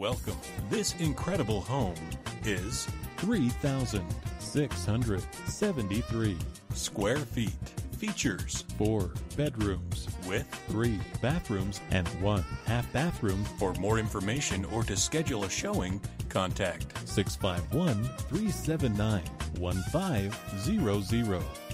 Welcome. This incredible home is 3,673 square feet. Features 4 bedrooms with 3 bathrooms and 1 half bathroom. For more information or to schedule a showing, contact 651-379-1500.